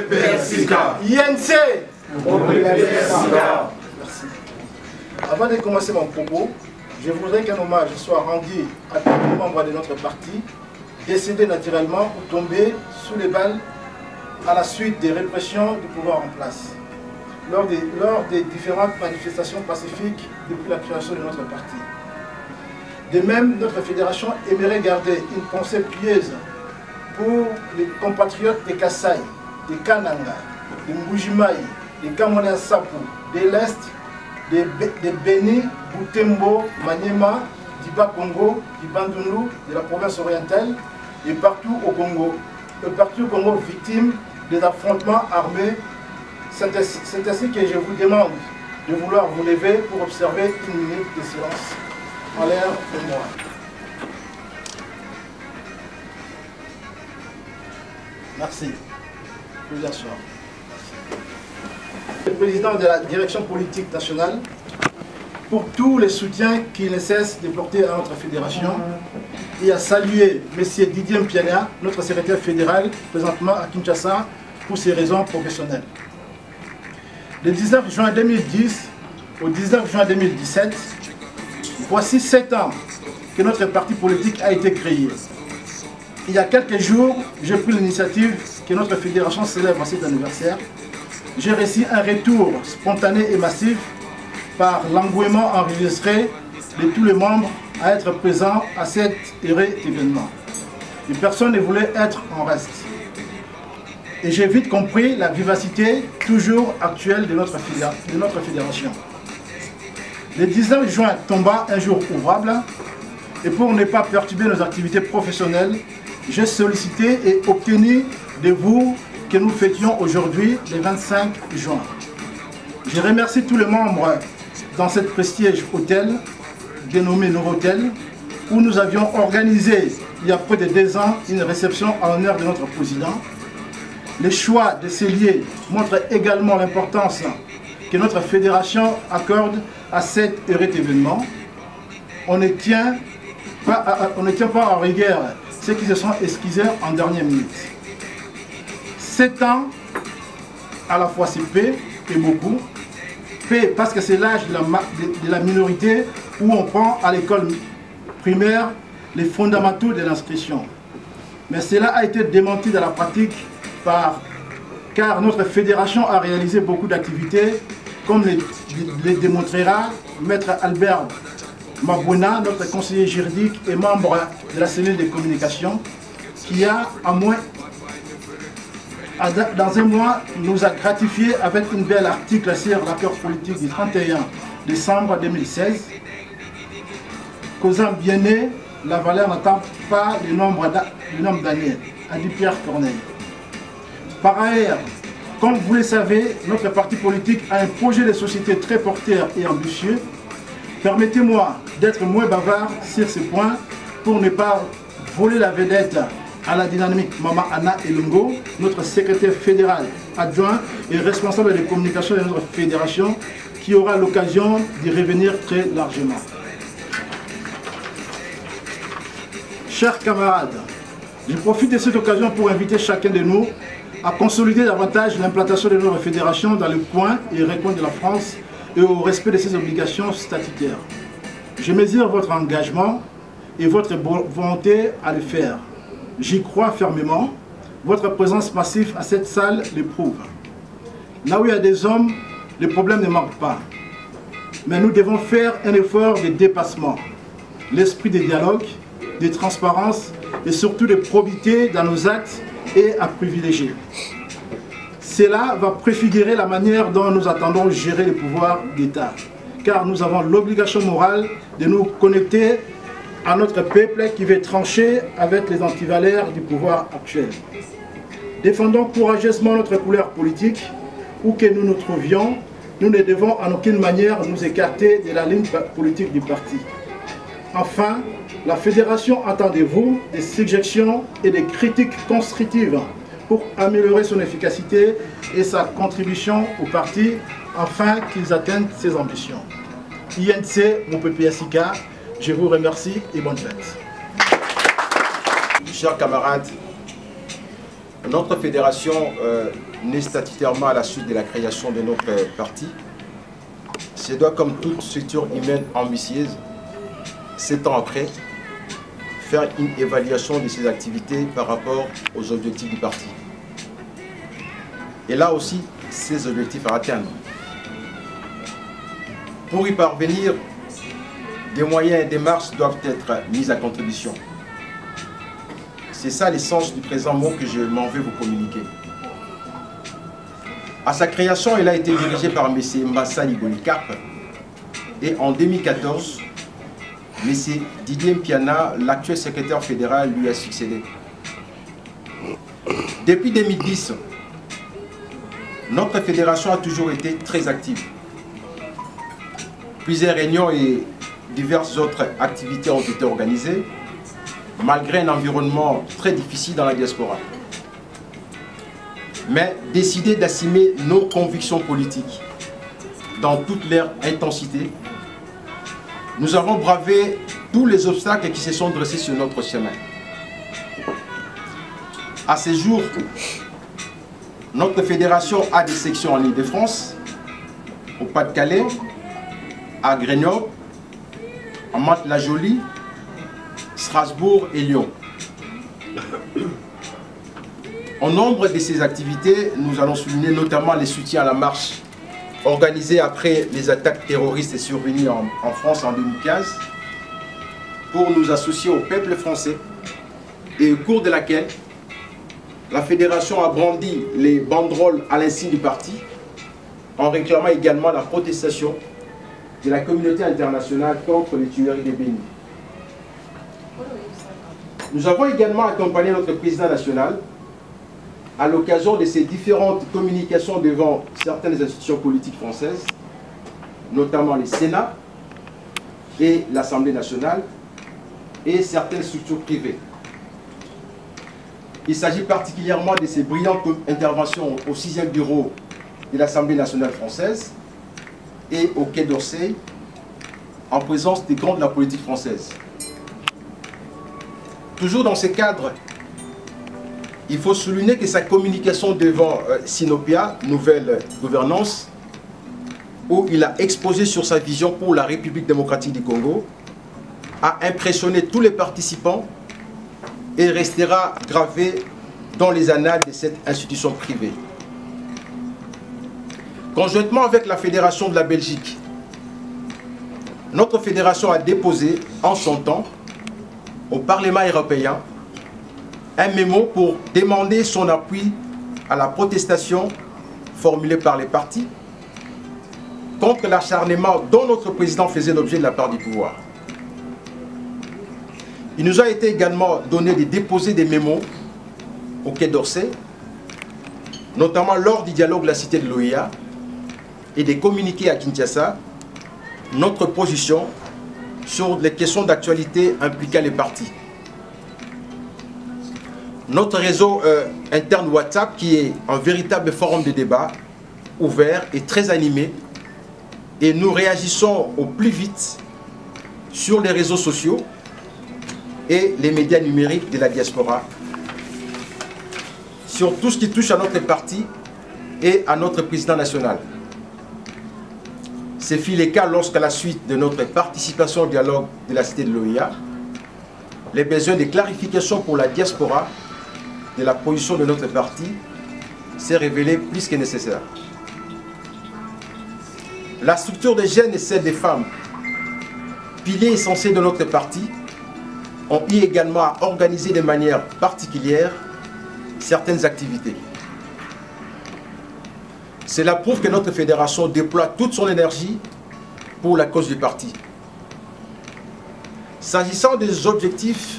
PPSICA. INC. PPSICA. Avant de commencer mon propos, je voudrais qu'un hommage soit rendu à tous les membres de notre parti, décédés naturellement ou tombés sous les balles à la suite des répressions du pouvoir en place, lors des différentes manifestations pacifiques depuis la création de notre parti. De même, notre fédération aimerait garder une pensée pieuse pour les compatriotes des Kassai, des Kananga, des Mbujimaï, des Kamonensapu, des l'Est, des Beni, Boutembo, Maniema, d'Iba-Congo, d'Ibandundu, de la province orientale et partout au Congo. Et partout au Congo, victimes des affrontements armés. C'est ainsi que je vous demande de vouloir vous lever pour observer une minute de silence en l'air de moi. Merci. Plusieurs soirs. Le président de la direction politique nationale, pour tous les soutiens qu'il ne cesse de porter à notre fédération, et à saluer M. Didier Mpiana, notre secrétaire fédéral, présentement à Kinshasa, pour ses raisons professionnelles. Le 19 juin 2010 au 19 juin 2017, voici 7 ans que notre parti politique a été créé. Il y a quelques jours, j'ai pris l'initiative que notre fédération célèbre cet anniversaire. J'ai reçu un retour spontané et massif par l'engouement enregistré de tous les membres à être présents à cet heureux événement. Et personne ne voulait être en reste. Et j'ai vite compris la vivacité toujours actuelle de notre fédération. Le 19 juin tomba un jour ouvrable et pour ne pas perturber nos activités professionnelles, j'ai sollicité et obtenu de vous que nous fêtions aujourd'hui le 25 juin. Je remercie tous les membres dans ce prestigieux hôtel, dénommé Novotel, où nous avions organisé il y a près de 2 ans une réception en l'honneur de notre président. Le choix de ces lieux montre également l'importance que notre fédération accorde à cet heureux événement. On ne tient pas en rigueur ceux qui se sont excusés en dernière minute. 7 ans, à la fois c'est peu et beaucoup. Peu parce que c'est l'âge de la minorité où on prend à l'école primaire les fondamentaux de l'inscription. Mais cela a été démenti dans la pratique car notre fédération a réalisé beaucoup d'activités, comme les démontrera Maître Albert Mabouna, notre conseiller juridique et membre de la cellule de communication, qui a, dans un mois, nous a gratifié avec un bel article sur l'accord politique du 31 décembre 2016, causant bien né, la valeur n'attend pas le nombre d'années, a dit Pierre Corneille. Par ailleurs, comme vous le savez, notre parti politique a un projet de société très porteur et ambitieux. Permettez-moi d'être moins bavard sur ce point pour ne pas voler la vedette à la dynamique Maman Anna Elungo, notre secrétaire fédéral adjoint et responsable des communications de notre fédération, qui aura l'occasion d'y revenir très largement. Chers camarades, je profite de cette occasion pour inviter chacun de nous à consolider davantage l'implantation de notre fédération dans le coin et recoin de la France et au respect de ses obligations statutaires. Je mesure votre engagement et votre volonté à le faire. J'y crois fermement. Votre présence massive à cette salle le prouve. Là où il y a des hommes, les problèmes ne manquent pas. Mais nous devons faire un effort de dépassement. L'esprit de dialogue, de transparence et surtout de probité dans nos actes et à privilégier. Cela va préfigurer la manière dont nous attendons gérer le pouvoir d'État, car nous avons l'obligation morale de nous connecter à notre peuple qui veut trancher avec les antivalaires du pouvoir actuel. Défendons courageusement notre couleur politique, où que nous nous trouvions, nous ne devons en aucune manière nous écarter de la ligne politique du parti. Enfin, la Fédération attend de vous des suggestions et des critiques constructives pour améliorer son efficacité et sa contribution au parti afin qu'ils atteignent ses ambitions. INC, mon PPSIK, je vous remercie et bonne fête. Chers camarades, Notre fédération née statutairement à la suite de la création de notre parti, se doit comme toute structure humaine ambitieuse s'étant ancrée, faire une évaluation de ses activités par rapport aux objectifs du parti. Et là aussi, ses objectifs à atteindre. Pour y parvenir, des moyens et des marches doivent être mis à contribution. C'est ça l'essence du présent mot que je m'en vais vous communiquer. À sa création, elle a été dirigée par M. Mbassali Golicap et en 2014, M. Didier Mpiana, l'actuel secrétaire fédéral, lui a succédé. Depuis 2010, notre fédération a toujours été très active. Plusieurs réunions et diverses autres activités ont été organisées, malgré un environnement très difficile dans la diaspora. Mais décider d'assumer nos convictions politiques dans toute leur intensité, nous avons bravé tous les obstacles qui se sont dressés sur notre chemin. À ce jour, notre fédération a des sections en Île-de-France, au Pas-de-Calais, à Grenoble, à Mantes-la-Jolie, Strasbourg et Lyon. En nombre de ces activités, nous allons souligner notamment les soutiens à la marche organisée après les attaques terroristes survenues en France en 2015 pour nous associer au peuple français et au cours de laquelle la fédération a brandi les banderoles à l'insigne du parti en réclamant également la protestation de la communauté internationale contre les tueries des Béni. Nous avons également accompagné notre président national à l'occasion de ses différentes communications devant certaines institutions politiques françaises, notamment le Sénat et l'Assemblée nationale et certaines structures privées. Il s'agit particulièrement de ses brillantes interventions au 6e bureau de l'Assemblée nationale française et au Quai d'Orsay en présence des grands de la politique française. Toujours dans ce cadre, il faut souligner que sa communication devant Sinopia, Nouvelle Gouvernance, où il a exposé sur sa vision pour la République démocratique du Congo, a impressionné tous les participants et restera gravé dans les annales de cette institution privée. Conjointement avec la Fédération de la Belgique, notre fédération a déposé en son temps au Parlement européen un mémo pour demander son appui à la protestation formulée par les partis contre l'acharnement dont notre président faisait l'objet de la part du pouvoir. Il nous a été également donné de déposer des mémos au Quai d'Orsay, notamment lors du dialogue de la cité de l'OIA, et de communiquer à Kinshasa notre position sur les questions d'actualité impliquant les partis. Notre réseau interne WhatsApp, qui est un véritable forum de débat ouvert et très animé, et nous réagissons au plus vite sur les réseaux sociaux et les médias numériques de la diaspora sur tout ce qui touche à notre parti et à notre président national. Ce fut le cas lorsqu'à la suite de notre participation au dialogue de la cité de l'OIA, les besoins de clarification pour la diaspora de la position de notre parti s'est révélé plus que nécessaire. La structure des jeunes et celle des femmes, piliers essentiels de notre parti, ont eu également à organiser de manière particulière certaines activités. Cela prouve que notre fédération déploie toute son énergie pour la cause du parti. S'agissant des objectifs,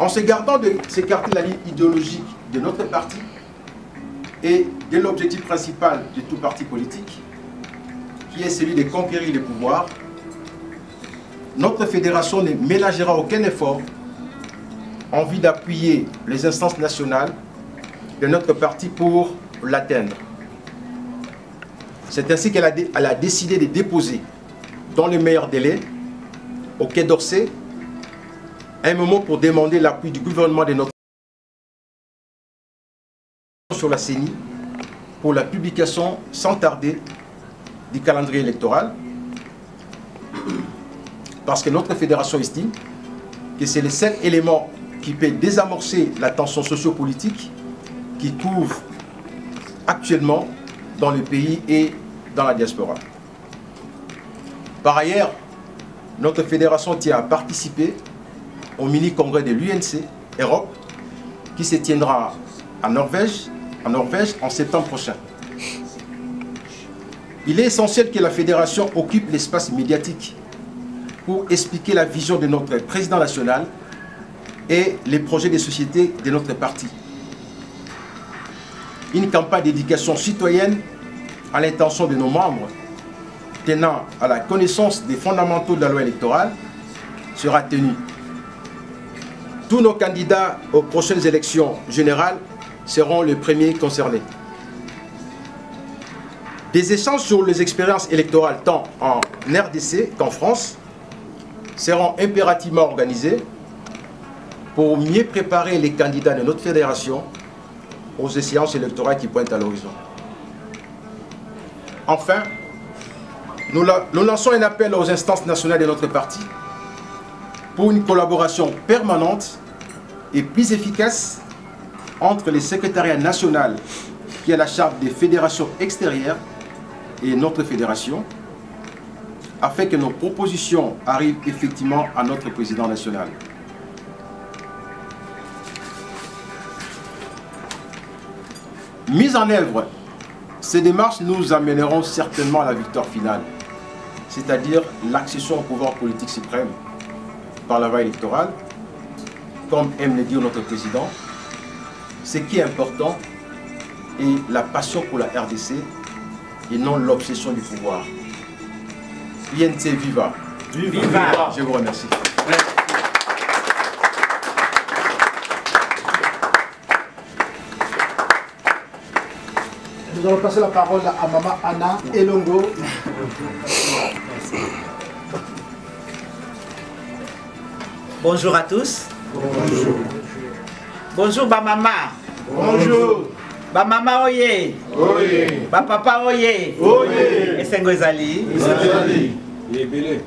en se gardant de s'écarter de la ligne idéologique de notre parti et de l'objectif principal de tout parti politique, qui est celui de conquérir le pouvoir, notre fédération ne ménagera aucun effort en vue d'appuyer les instances nationales de notre parti pour l'atteindre. C'est ainsi qu'elle a décidé de déposer, dans les meilleurs délais, au Quai d'Orsay, un moment pour demander l'appui du gouvernement de notre sur la CENI pour la publication sans tarder du calendrier électoral, parce que notre fédération estime que c'est le seul élément qui peut désamorcer la tension sociopolitique qui couvre actuellement dans le pays et dans la diaspora. Par ailleurs, notre fédération tient à participer au mini-congrès de l'UNC Europe qui se tiendra en Norvège en septembre prochain. Il est essentiel que la fédération occupe l'espace médiatique pour expliquer la vision de notre président national et les projets de société de notre parti. Une campagne d'éducation citoyenne à l'intention de nos membres tenant à la connaissance des fondamentaux de la loi électorale sera tenue. Tous nos candidats aux prochaines élections générales seront les premiers concernés. Des échanges sur les expériences électorales tant en RDC qu'en France seront impérativement organisés pour mieux préparer les candidats de notre fédération aux échéances électorales qui pointent à l'horizon. Enfin, nous lançons un appel aux instances nationales de notre parti pour une collaboration permanente et plus efficace entre les secrétariats nationaux qui a la charge des fédérations extérieures et notre fédération, afin que nos propositions arrivent effectivement à notre président national. Mise en œuvre, ces démarches nous amèneront certainement à la victoire finale, c'est-à-dire l'accession au pouvoir politique suprême par la voie électorale, comme aime le dire notre président. Ce qui est important est la passion pour la RDC et non l'obsession du pouvoir. UNC Viva. Viva. Je vous remercie. Merci. Nous allons passer la parole à Maman Anna Elungo. Bonjour à tous. Bonjour. Bonjour ba mama. Bonjour. Ba mama oye. Oye. Ba papa oye. Oye. Esengo ezali. Ezali. Yebele.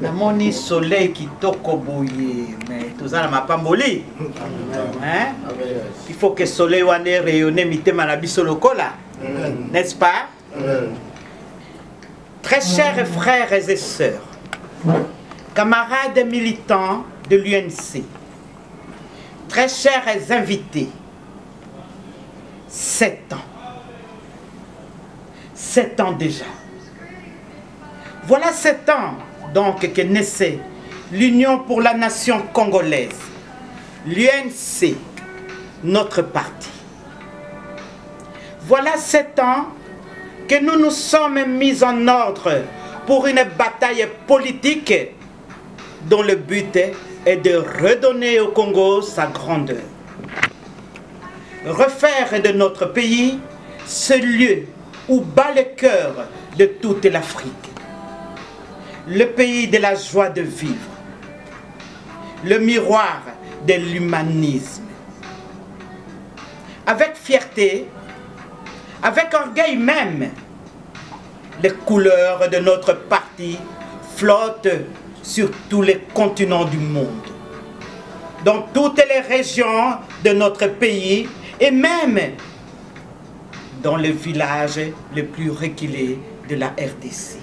Namoni soleil kitoko boye, mais tozala mapamboli. Hein? Il faut que soleil wane rayonne mitema na biso lokola. N'est-ce pas? Très chers frères et sœurs, camarades militants de l'UNC, très chers invités, 7 ans déjà. Voilà 7 ans donc que naissait l'Union pour la nation congolaise, l'UNC, notre parti. Voilà 7 ans que nous nous sommes mis en ordre pour une bataille politique dont le but est de redonner au Congo sa grandeur. Refaire de notre pays ce lieu où bat le cœur de toute l'Afrique. Le pays de la joie de vivre. Le miroir de l'humanisme. Avec fierté, avec orgueil même, les couleurs de notre parti flottent sur tous les continents du monde, dans toutes les régions de notre pays et même dans les villages les plus reculés de la RDC.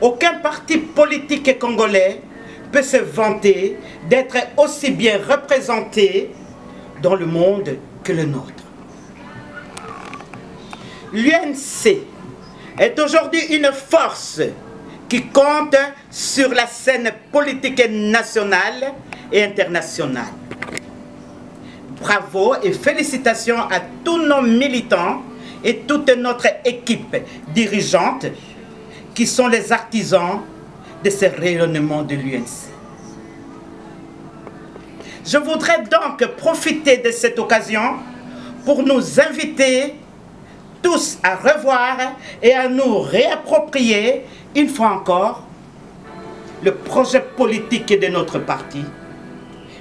Aucun parti politique congolais peut se vanter d'être aussi bien représenté dans le monde que le nôtre. L'UNC est aujourd'hui une force qui compte sur la scène politique nationale et internationale. Bravo et félicitations à tous nos militants et toute notre équipe dirigeante qui sont les artisans de ce rayonnement de l'UNC. Je voudrais donc profiter de cette occasion pour nous inviter tous à revoir et à nous réapproprier une fois encore le projet politique de notre parti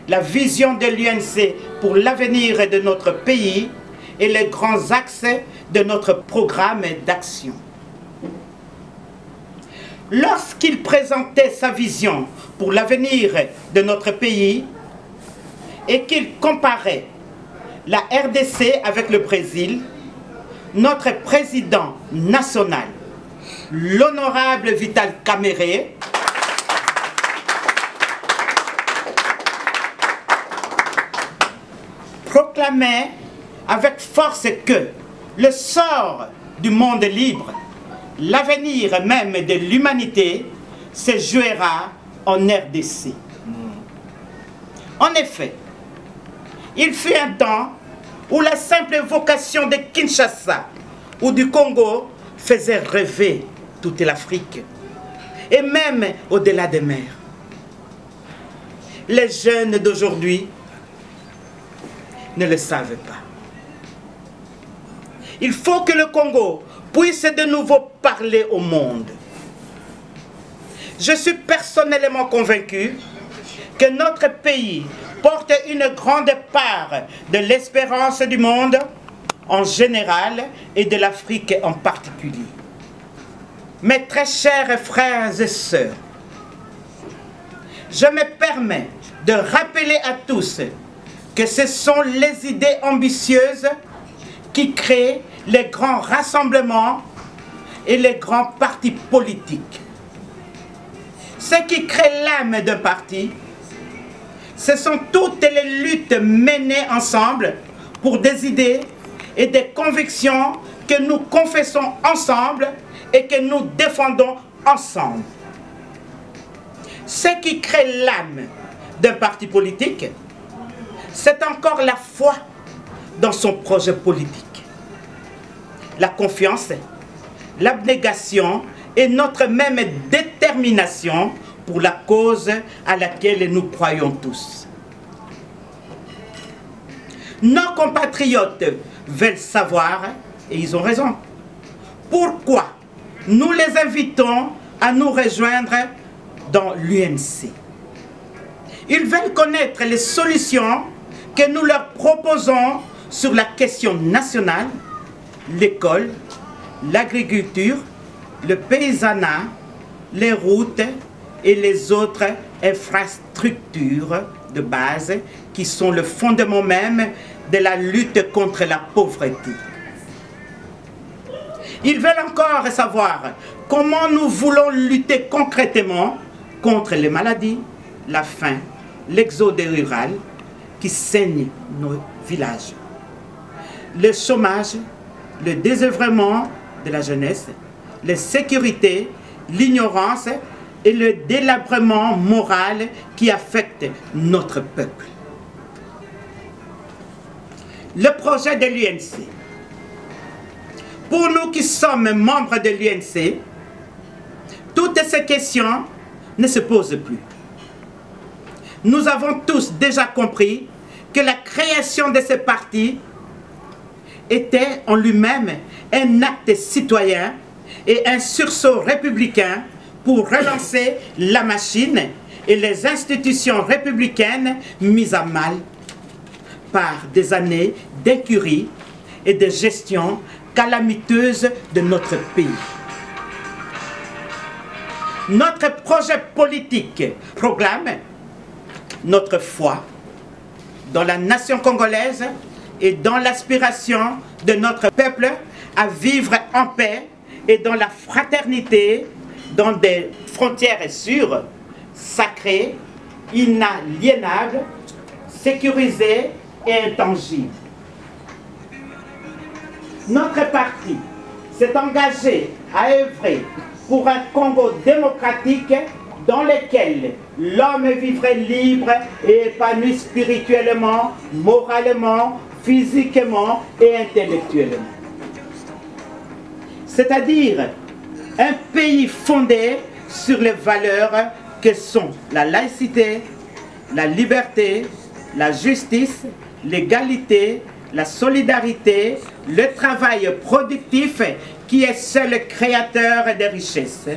la vision de l'UNC pour l'avenir de notre pays et les grands axes de notre programme d'action. Lorsqu'il présentait sa vision pour l'avenir de notre pays et qu'il comparait la RDC avec le Brésil, notre président national, l'honorable Vital Kamerhe, proclamait avec force que le sort du monde libre, l'avenir même de l'humanité, se jouera en RDC. En effet, il fut un temps où la simple vocation de Kinshasa ou du Congo faisait rêver toute l'Afrique et même au-delà des mers. Les jeunes d'aujourd'hui ne le savent pas. Il faut que le Congo puisse de nouveau parler au monde. Je suis personnellement convaincu que notre pays porte une grande part de l'espérance du monde en général et de l'Afrique en particulier. Mes très chers frères et sœurs, je me permets de rappeler à tous que ce sont les idées ambitieuses qui créent les grands rassemblements et les grands partis politiques. Ce qui crée l'âme d'un parti, ce sont toutes les luttes menées ensemble pour des idées et des convictions que nous confessons ensemble et que nous défendons ensemble. Ce qui crée l'âme d'un parti politique, c'est encore la foi dans son projet politique, la confiance, l'abnégation et notre même détermination pour la cause à laquelle nous croyons tous. Nos compatriotes veulent savoir, et ils ont raison, pourquoi nous les invitons à nous rejoindre dans l'UNC. Ils veulent connaître les solutions que nous leur proposons sur la question nationale, l'école, l'agriculture, le paysanat, les routes et les autres infrastructures de base qui sont le fondement même de la lutte contre la pauvreté. Ils veulent encore savoir comment nous voulons lutter concrètement contre les maladies, la faim, l'exode rural, qui saignent nos villages, le chômage, le désœuvrement de la jeunesse, l'insécurité, l'ignorance et le délabrement moral qui affectent notre peuple. Le projet de l'UNC. Pour nous qui sommes membres de l'UNC, toutes ces questions ne se posent plus. Nous avons tous déjà compris que la création de ce parti était en lui-même un acte citoyen et un sursaut républicain pour relancer la machine et les institutions républicaines mises à mal par des années d'incurie et de gestion calamiteuse de notre pays. Notre projet politique proclame notre foi dans la nation congolaise et dans l'aspiration de notre peuple à vivre en paix et dans la fraternité, dans des frontières sûres, sacrées, inaliénables, sécurisées et intangibles. Notre parti s'est engagé à œuvrer pour un Congo démocratique dans lequel l'homme vivrait libre et épanoui spirituellement, moralement, physiquement et intellectuellement. C'est-à-dire un pays fondé sur les valeurs que sont la laïcité, la liberté, la justice, l'égalité, la solidarité, le travail productif qui est seul créateur des richesses,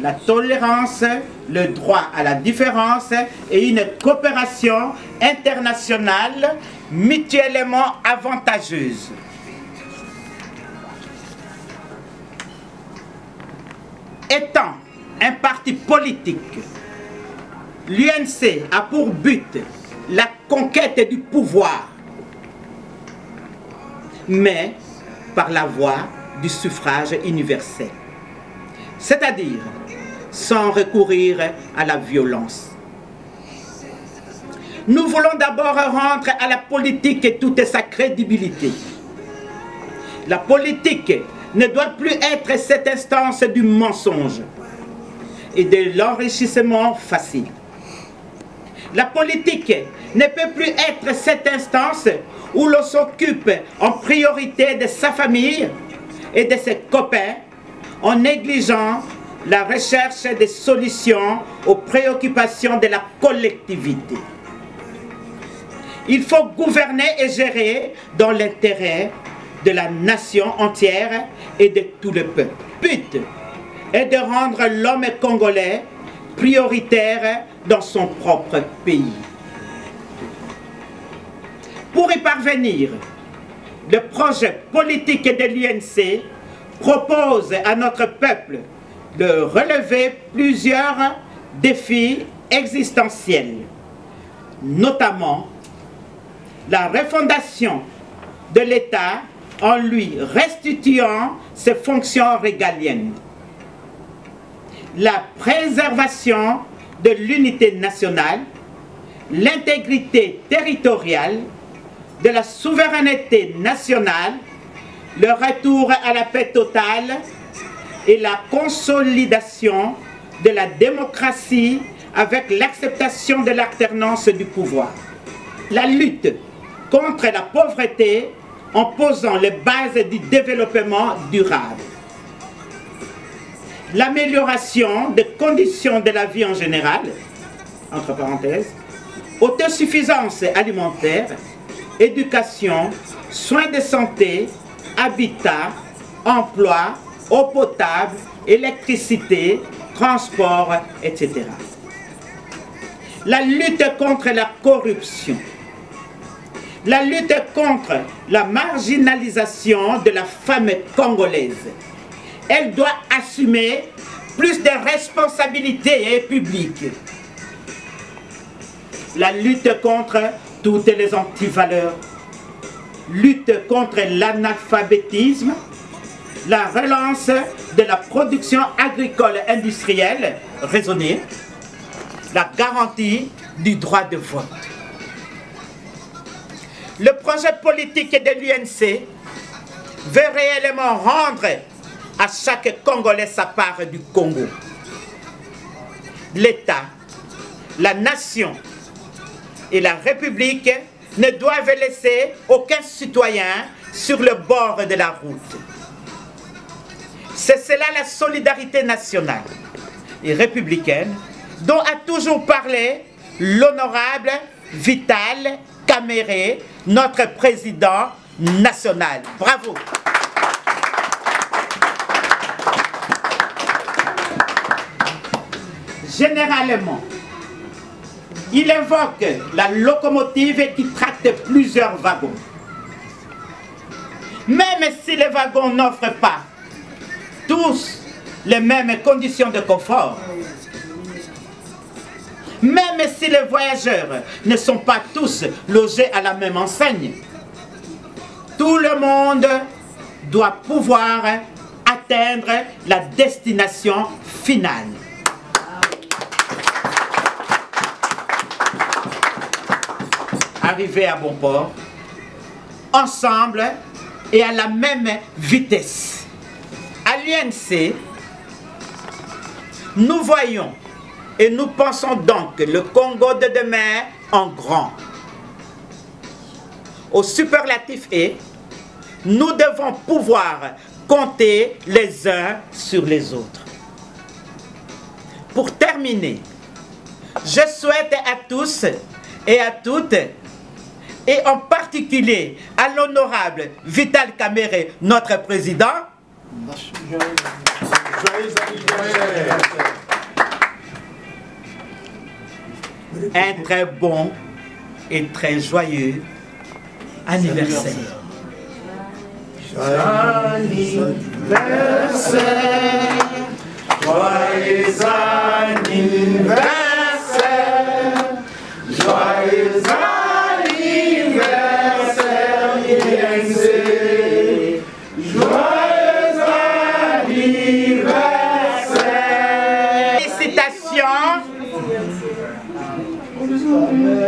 la tolérance, le droit à la différence et une coopération internationale mutuellement avantageuse. Étant un parti politique, l'UNC a pour but la conquête du pouvoir, mais par la voie du suffrage universel, c'est-à-dire sans recourir à la violence. Nous voulons d'abord rendre à la politique toute sa crédibilité. La politique ne doit plus être cette instance du mensonge et de l'enrichissement facile. La politique ne peut plus être cette instance où l'on s'occupe en priorité de sa famille et de ses copains en négligeant la recherche des solutions aux préoccupations de la collectivité. Il faut gouverner et gérer dans l'intérêt de la nation entière et de tout le peuple. But est de rendre l'homme congolais prioritaire dans son propre pays. Pour y parvenir, le projet politique de l'UNC propose à notre peuple de relever plusieurs défis existentiels, notamment la refondation de l'État en lui restituant ses fonctions régaliennes, la préservation de l'unité nationale, l'intégrité territoriale, de la souveraineté nationale, le retour à la paix totale et la consolidation de la démocratie avec l'acceptation de l'alternance du pouvoir. La lutte contre la pauvreté en posant les bases du développement durable. L'amélioration des conditions de la vie en général, entre parenthèses, autosuffisance alimentaire, éducation, soins de santé, habitat, emploi, eau potable, électricité, transport, etc. La lutte contre la corruption, la lutte contre la marginalisation de la femme congolaise. Elle doit assumer plus de responsabilités publiques. La lutte contre toutes les antivaleurs, lutte contre l'analphabétisme, la relance de la production agricole industrielle raisonnée, la garantie du droit de vote. Le projet politique de l'UNC veut réellement rendre à chaque Congolais sa part du Congo. L'État, la nation et la République ne doivent laisser aucun citoyen sur le bord de la route. C'est cela la solidarité nationale et républicaine dont a toujours parlé l'honorable Vital Kamerhe, notre président national. Bravo! Généralement, il évoque la locomotive qui tracte plusieurs wagons. Même si les wagons n'offrent pas tous les mêmes conditions de confort, même si les voyageurs ne sont pas tous logés à la même enseigne, tout le monde doit pouvoir atteindre la destination finale. Arriver à bon port, ensemble et à la même vitesse. À l'UNC, nous voyons et nous pensons donc le Congo de demain en grand. Au superlatif et nous devons pouvoir compter les uns sur les autres. Pour terminer, je souhaite à tous et à toutes et en particulier à l'honorable Vital Kamerhe, notre président, Un très bon et très joyeux anniversaire. Joyeux anniversaire, joyeux anniversaire, UNC, joyeux anniversaire. Félicitations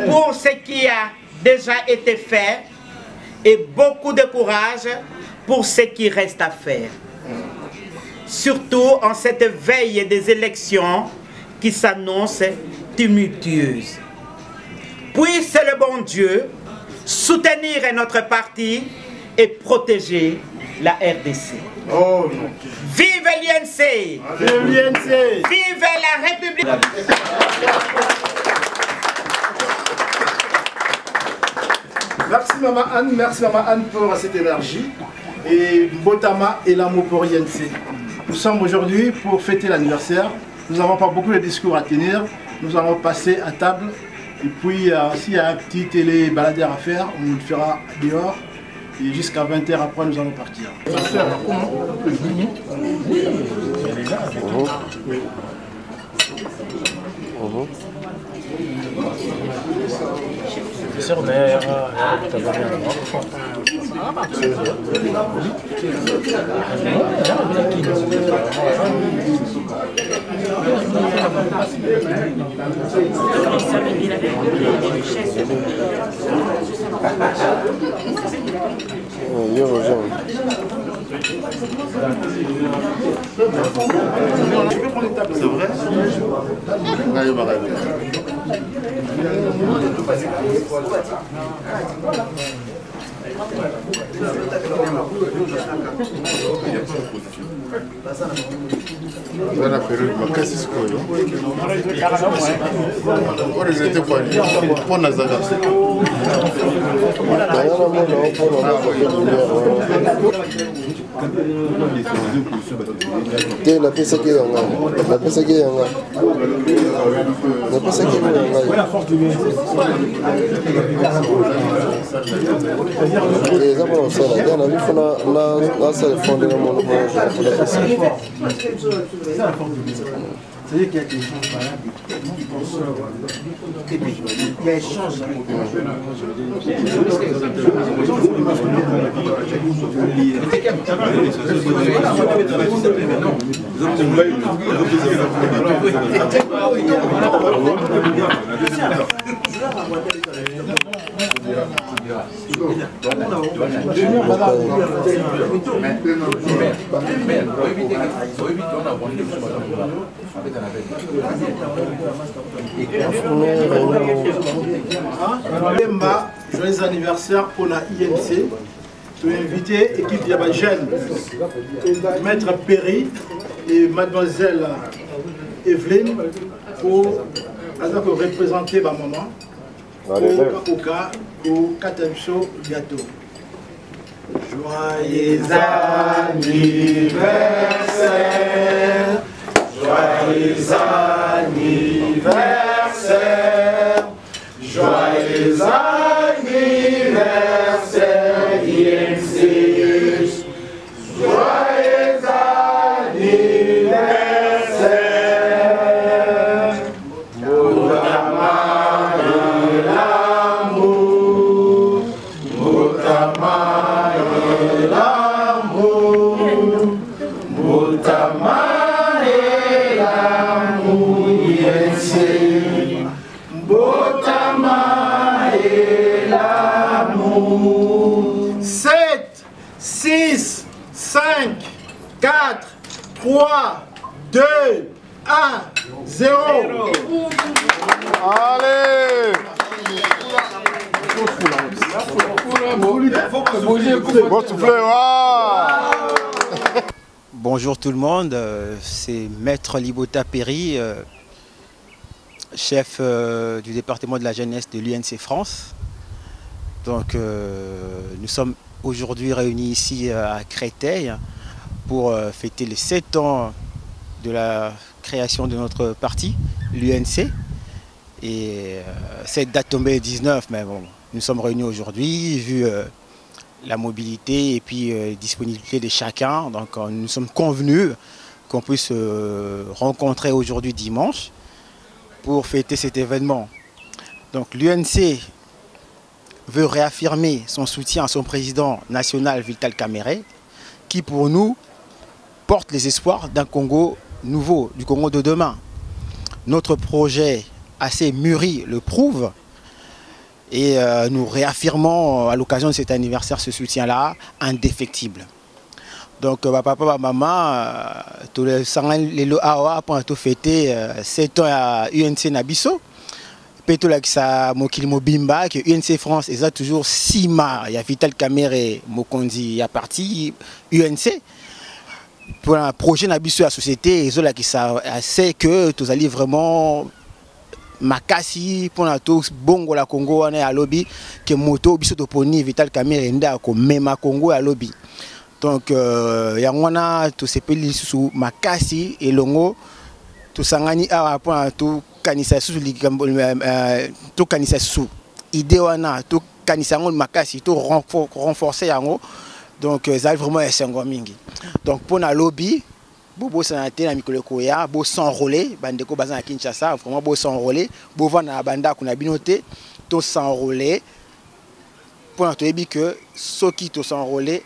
pour ce qui a déjà été fait et beaucoup de courage pour ce qui reste à faire. Surtout en cette veille des élections qui s'annoncent tumultueuses. Puisse le bon Dieu soutenir notre parti et protéger la RDC. Oh, vive l'UNC! Vive la République! Merci Maman Anne pour cette énergie. Et Botama et l'amour pour l'UNC. Nous sommes aujourd'hui pour fêter l'anniversaire. Nous n'avons pas beaucoup de discours à tenir. Nous allons passer à table. Et puis, s'il y a un petit télé-baladère à faire, on le fera dehors. Et jusqu'à 20 h après, nous allons partir. C'est vrai? C'est-à-dire qu'il y a des échanges valables et puis il y a échange. Joyeux anniversaire pour la INC. Je vais inviter l'équipe de jeunes, Maître Perry et Mademoiselle Evelyne pour représenter ma maman. Au Katamso Gâteau. Joyeux anniversaire, joyeux anniversaire, joyeux anniversaire, INC. Joyeux anniversaire. Bonjour tout le monde, c'est Maître Libota Perry, chef du département de la jeunesse de l'UNC France. Donc nous sommes aujourd'hui réunis ici à Créteil pour fêter les 7 ans de la création de notre parti, l'UNC. Et cette date tombée 19, mais bon, nous sommes réunis aujourd'hui, vu la mobilité et puis la disponibilité de chacun. Donc nous sommes convenus qu'on puisse se rencontrer aujourd'hui dimanche pour fêter cet événement. Donc l'UNC veut réaffirmer son soutien à son président national Vital Kamerhe, qui pour nous porte les espoirs d'un Congo nouveau, du Congo de demain. Notre projet assez mûri le prouve et nous réaffirmons à l'occasion de cet anniversaire ce soutien-là indéfectible. Donc papa, maman, tout le sang les loa pour tout fêter 7 ans à UNC Nabiso. Peto la kisa mokili mobimba que UNC France est toujours sima, il y a Vital Kamerhe mokondi ya parti UNC. Pour un projet Nabiso la société, ils ont la kisa c'est que tous allez vraiment makasi pour la tous bongo la Congo on est à lobby que moto biso toponi Vital Kamerhe nda ko mema Congo à lobby. Donc yangwana to sepeli sous makasi elongo to sangani a point to kanisa sous ligambo to kanisa sous idée wana to kanisa ngol makasi to renforcer yango. Donc ça vraiment esengo mingi. Donc pour na lobby bobo santé na mikolo koya bo s'enrôler bandeko baza na Kinshasa vraiment bo s'enrôler bo vana banda kuna binote to s'enrôler pour na to ebi que soki to s'enrôler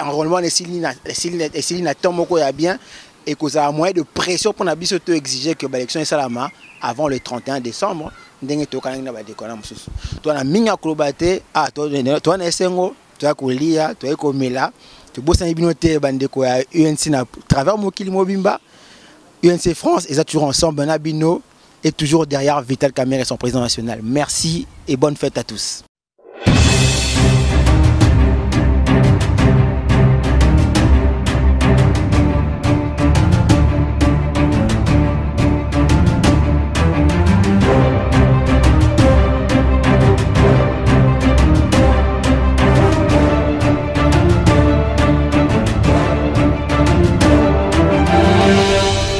enrôlement des silina tomoko ya bien et que ça a moyen de pression pour na biso to exiger que l'élection est salama avant le 31 décembre ndenge to kananga ba décola mususu to na minga kolobate a to na esengo to ya kolia to eko mela to bosa binote bandeko ya UNC na travers mokili mobimba UNC France et ça toujours ensemble na bino et toujours derrière Vital Kamerhe et son président national. Merci et bonne fête à tous.